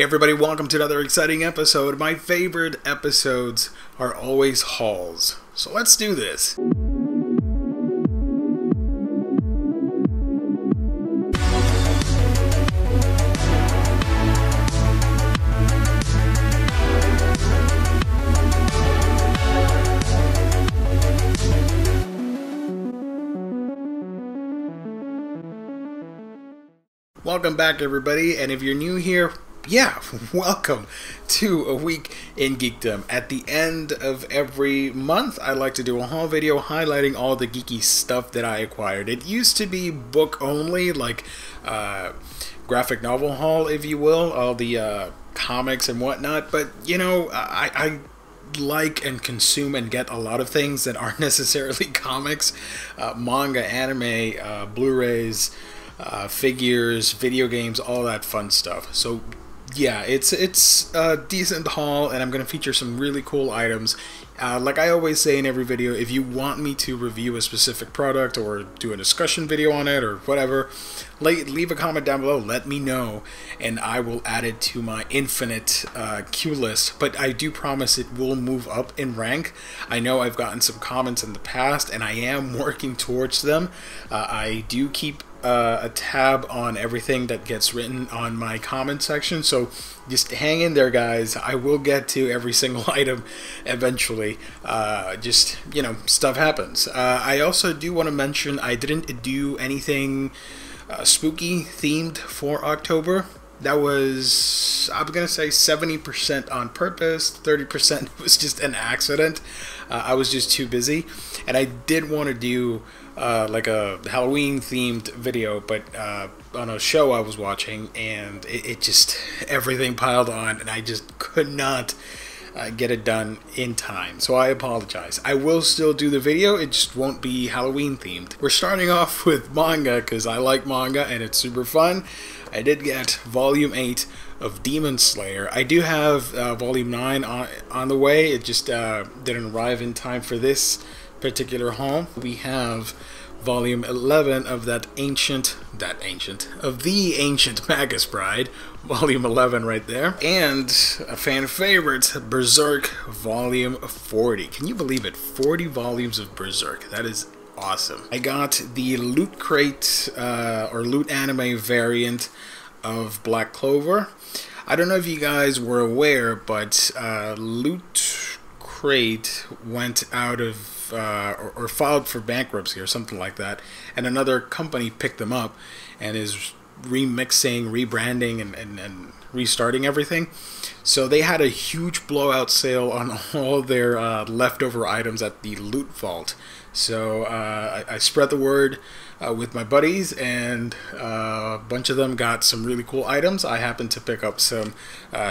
Hey everybody, welcome to another exciting episode. My favorite episodes are always hauls, so let's do this. Welcome back everybody, and if you're new here, yeah, welcome to A Week in Geekdom. At the end of every month, I like to do a haul video highlighting all the geeky stuff that I acquired. It used to be book only, like graphic novel haul, if you will, all the comics and whatnot, but you know, I like and consume and get a lot of things that aren't necessarily comics. Manga, anime, Blu-rays, figures, video games, all that fun stuff. So yeah, it's a decent haul, and I'm going to feature some really cool items. Like I always say in every video, if you want me to review a specific product or do a discussion video on it or whatever, leave a comment down below, let me know, and I will add it to my infinite queue list. But I do promise it will move up in rank. I know I've gotten some comments in the past, and I am working towards them. I do keep a tab on everything that gets written on my comment section, so just hang in there guys. I will get to every single item eventually. Just, you know, stuff happens. I also do want to mention I didn't do anything spooky themed for October. That was, I'm gonna say, 70% on purpose, 30% was just an accident. I was just too busy, and I did want to do like a Halloween themed video, but on a show I was watching, and it just, everything piled on, and I just could not get it done in time, so I apologize. I will still do the video, it just won't be Halloween themed. We're starting off with manga, because I like manga and it's super fun. I did get volume 8 of Demon Slayer. I do have volume 9 on the way, it just didn't arrive in time for this particular haul. We have volume 11 of The Ancient Magus Bride, volume 11 right there, and a fan favorite, Berserk volume 40. Can you believe it? 40 volumes of Berserk. That is awesome. I got the Loot Crate or Loot Anime variant of Black Clover. I don't know if you guys were aware, but Loot Crate went out of or filed for bankruptcy or something like that, and another company picked them up and is remixing, rebranding, and restarting everything. So they had a huge blowout sale on all their leftover items at the Loot Vault. So I spread the word with my buddies, and a bunch of them got some really cool items. I happened to pick up some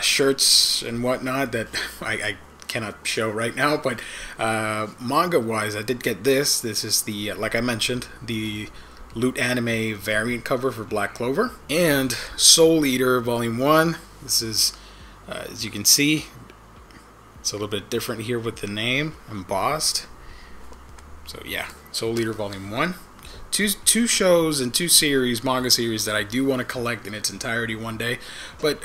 shirts and whatnot that I cannot show right now, but manga wise I did get this. This is the, like I mentioned, the Loot Anime variant cover for Black Clover, and Soul Eater volume 1. This is, as you can see, it's a little bit different here with the name embossed. So yeah, Soul Eater volume 1. Two shows and two series, manga series, that I do want to collect in its entirety one day, but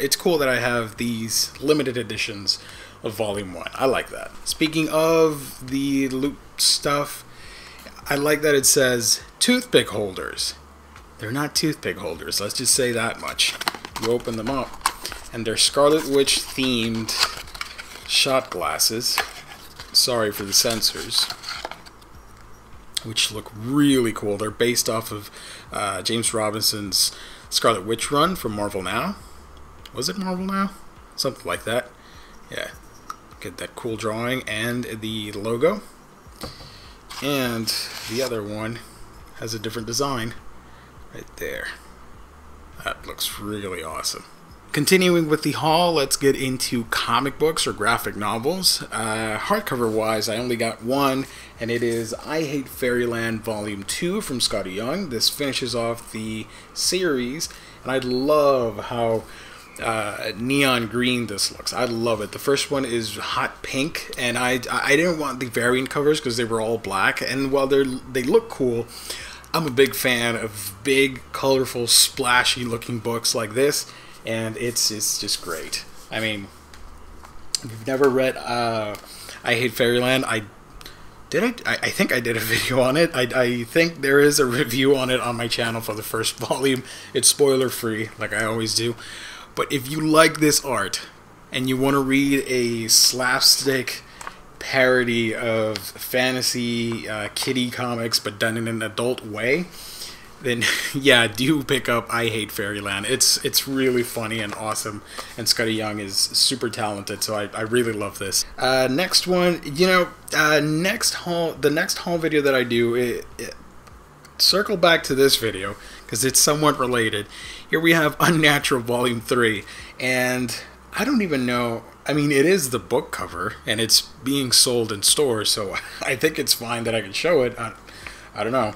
it's cool that I have these limited editions of volume 1. I like that. Speaking of the loot stuff, I like that it says toothpick holders. They're not toothpick holders, let's just say that much. You open them up, and they're Scarlet Witch themed shot glasses. Sorry for the sensors, which look really cool. They're based off of James Robinson's Scarlet Witch run from Marvel Now. Was it Marvel Now? Something like that. Yeah. Get that cool drawing and the logo, and the other one has a different design right there. That looks really awesome. Continuing with the haul, let's get into comic books or graphic novels. Hardcover wise, I only got one, and it is I Hate Fairyland volume 2 from Scotty Young. This finishes off the series, and I love how neon green this looks. I love it. The first one is hot pink, and I didn't want the variant covers because they were all black, and while they look cool, I'm a big fan of big colorful splashy looking books like this, and it's just great. I mean, if you've never read I Hate Fairyland, I think I did a video on it. I think there is a review on it on my channel for the first volume. It's spoiler free, like I always do. But if you like this art and you want to read a slapstick parody of fantasy kiddie comics but done in an adult way, then yeah, do pick up I Hate Fairyland. It's really funny and awesome, and Scotty Young is super talented, so I really love this. Next one, you know, the next haul video that I do, circle back to this video because it's somewhat related. Here we have Unnatural Volume 3, and I don't even know, I mean, it is the book cover, and it's being sold in stores, so I think it's fine that I can show it. I don't know.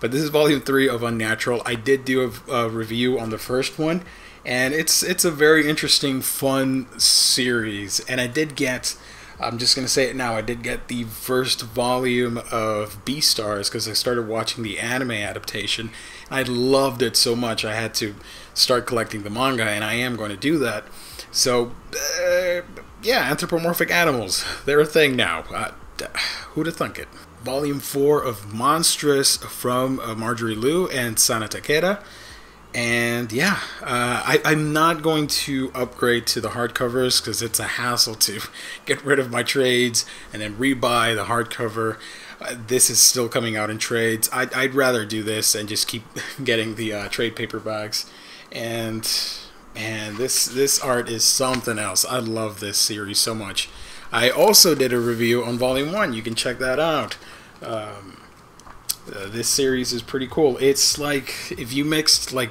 But this is Volume 3 of Unnatural. I did do a review on the first one, and it's a very interesting, fun series. And I did get, I'm just going to say it now, I did get the first volume of Beastars because I started watching the anime adaptation. I loved it so much I had to start collecting the manga, and I am going to do that. So, yeah, anthropomorphic animals, they're a thing now. Who'd have thunk it? Volume 4 of Monstrous from Marjorie Liu and Sana Takeda. And yeah, I'm not going to upgrade to the hardcovers because it's a hassle to get rid of my trades and then rebuy the hardcover. This is still coming out in trades. I'd rather do this and just keep getting the trade paperbacks. And this art is something else. I love this series so much. I also did a review on Volume 1. You can check that out. This series is pretty cool. It's like if you mixed like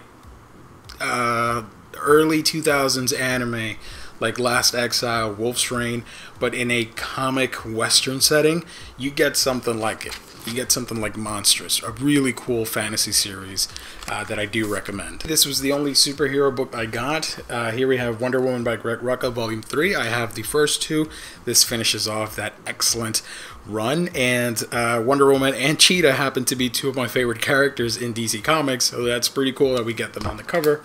early 2000s anime, like Last Exile, Wolf's Rain, but in a comic western setting, you get something like it. You get something like Monstrous, a really cool fantasy series that I do recommend. This was the only superhero book I got. Here we have Wonder Woman by Greg Rucka, Volume 3. I have the first two. This finishes off that excellent run. And Wonder Woman and Cheetah happen to be two of my favorite characters in DC Comics, so that's pretty cool that we get them on the cover.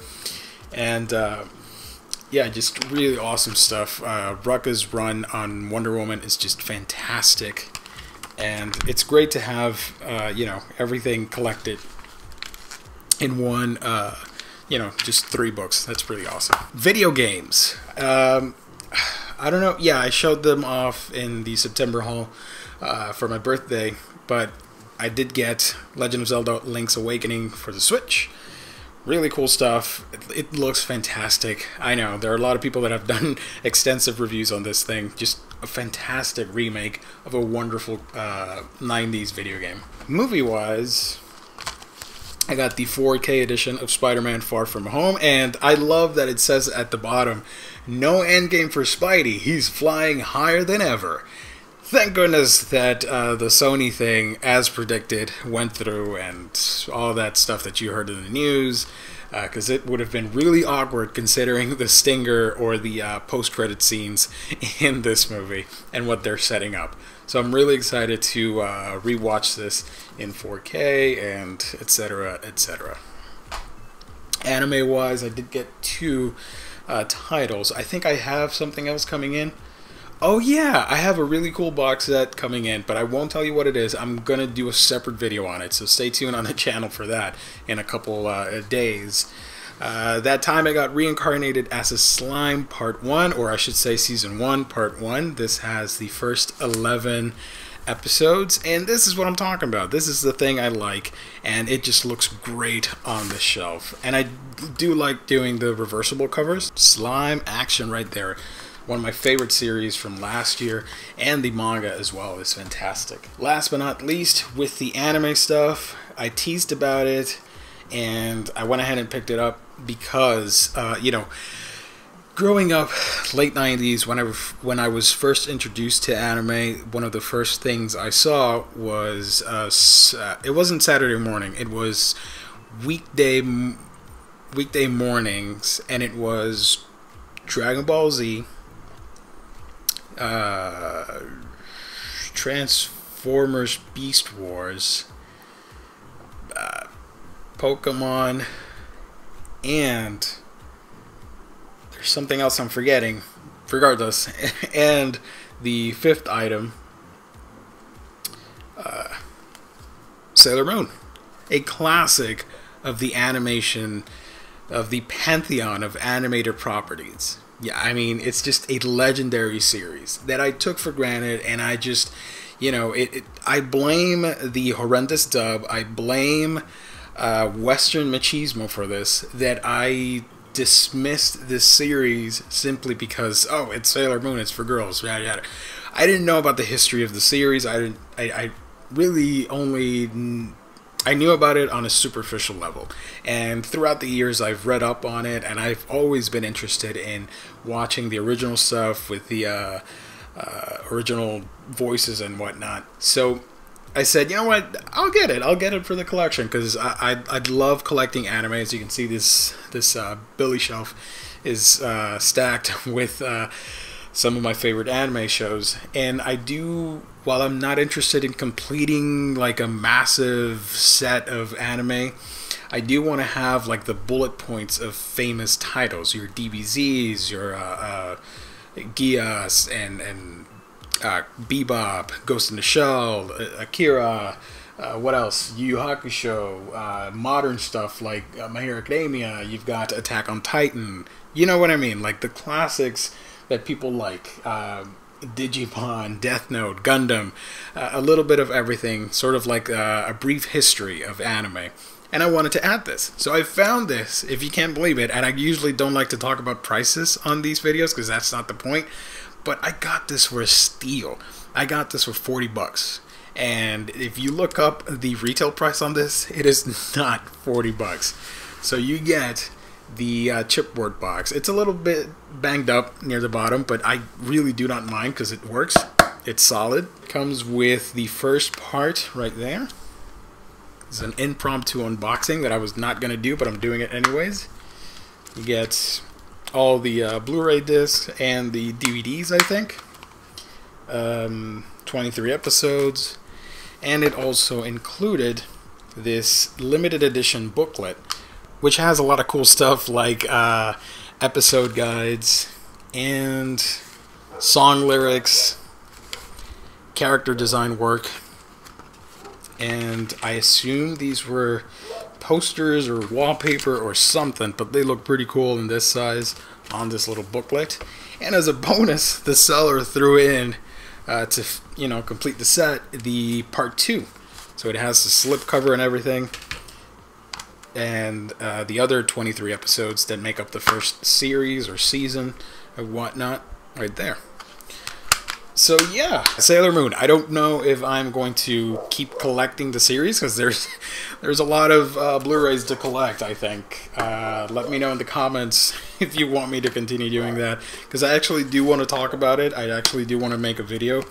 And yeah, just really awesome stuff. Rucka's run on Wonder Woman is just fantastic. And it's great to have, you know, everything collected in one, you know, just three books. That's pretty awesome. Video games. I don't know. Yeah, I showed them off in the September haul for my birthday, but I did get Legend of Zelda Link's Awakening for the Switch. Really cool stuff. It looks fantastic. I know, there are a lot of people that have done extensive reviews on this thing. Just a fantastic remake of a wonderful 90s video game. Movie-wise, I got the 4K edition of Spider-Man: Far From Home, and I love that it says at the bottom, no endgame for Spidey, he's flying higher than ever. Thank goodness that the Sony thing, as predicted, went through and all that stuff that you heard in the news, because it would have been really awkward considering the stinger or the post-credit scenes in this movie and what they're setting up. So I'm really excited to rewatch this in 4K and etc. etc. Anime-wise, I did get two titles. I think I have something else coming in. Oh yeah, I have a really cool box set coming in, but I won't tell you what it is. I'm going to do a separate video on it, so stay tuned on the channel for that in a couple days. That Time I Got Reincarnated as a Slime Part 1, or I should say Season 1, Part 1. This has the first 11 episodes, and this is what I'm talking about. This is the thing I like, and it just looks great on the shelf. And I do like doing the reversible covers. Slime action right there. One of my favorite series from last year, and the manga as well is fantastic. Last but not least, with the anime stuff, I teased about it, and I went ahead and picked it up because, you know, growing up late 90s, when I was first introduced to anime, one of the first things I saw was, it wasn't Saturday morning, it was weekday mornings, and it was Dragon Ball Z, Transformers Beast Wars, Pokemon, and There's something else I'm forgetting. Regardless. And the fifth item, Sailor Moon. A classic of the animation, of the pantheon of animator properties. Yeah, I mean, it's just a legendary series that I took for granted, and I just, you know, I blame the horrendous dub. I blame Western machismo for this, that I dismissed this series simply because, oh, it's Sailor Moon, it's for girls, yada yada. I didn't know about the history of the series. I really only... I knew about it on a superficial level, and throughout the years I've read up on it, and I've always been interested in watching the original stuff with the original voices and whatnot. So I said, you know what, I'll get it for the collection, because I love collecting anime. As you can see, this Billy shelf is stacked with some of my favorite anime shows, and I do... While I'm not interested in completing like a massive set of anime, I do want to have like the bullet points of famous titles, your DBZs, your Gias, and Bebop, Ghost in the Shell, Akira, what else? Yu Yu Hakusho, modern stuff like My Hero Academia. You've got Attack on Titan. You know what I mean? Like the classics that people like. Digimon, Death Note, Gundam, a little bit of everything, sort of like a brief history of anime. And I wanted to add this. So I found this, if you can't believe it, and I usually don't like to talk about prices on these videos because that's not the point, but I got this for a steal. I got this for 40 bucks. And if you look up the retail price on this, it is not 40 bucks. So you get the chipboard box. It's a little bit banged up near the bottom, but I really do not mind because it works. It's solid. Comes with the first part right there. It's an impromptu unboxing that I was not going to do, but I'm doing it anyways. You get all the Blu-ray discs and the DVDs, I think. 23 episodes. And it also included this limited edition booklet, which has a lot of cool stuff like episode guides and song lyrics, character design work, and I assume these were posters or wallpaper or something, but they look pretty cool in this size on this little booklet. And as a bonus, the seller threw in, to, you know, complete the set, the part 2. So it has the slipcover and everything, and the other 23 episodes that make up the first series or season and whatnot right there. So yeah, Sailor Moon. I don't know if I'm going to keep collecting the series because there's a lot of Blu-rays to collect, I think. Let me know in the comments if you want me to continue doing that, because I actually do want to talk about it. I actually do want to make a video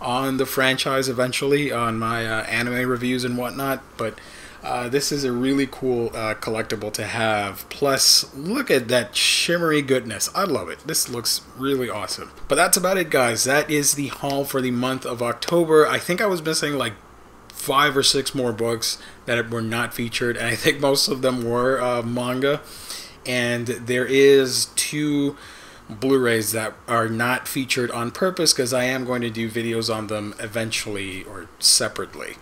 on the franchise eventually, on my anime reviews and whatnot, but this is a really cool collectible to have. Plus, look at that shimmery goodness. I love it. This looks really awesome. But that's about it, guys. That is the haul for the month of October. I think I was missing like 5 or 6 more books that were not featured, and I think most of them were manga. And there is 2 Blu-rays that are not featured on purpose because I am going to do videos on them eventually or separately.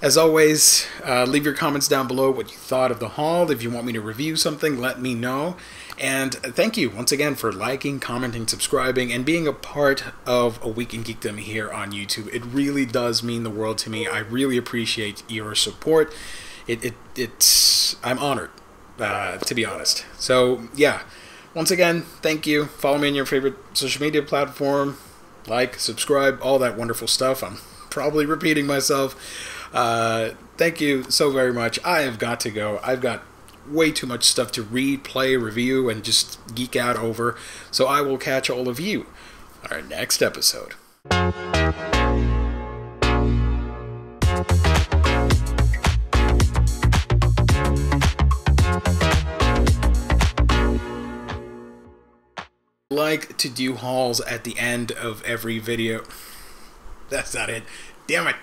As always, leave your comments down below what you thought of the haul. If you want me to review something, let me know. And thank you once again for liking, commenting, subscribing, and being a part of A Week in Geekdom here on YouTube. It really does mean the world to me. I really appreciate your support. I'm honored, to be honest. So, yeah. Once again, thank you. Follow me on your favorite social media platform. Like, subscribe, all that wonderful stuff. I'm probably repeating myself. Thank you so very much. I have got to go. I've got way too much stuff to read, play, review, and just geek out over. So I will catch all of you on our next episode. I like to do hauls at the end of every video. That's not it. Damn it.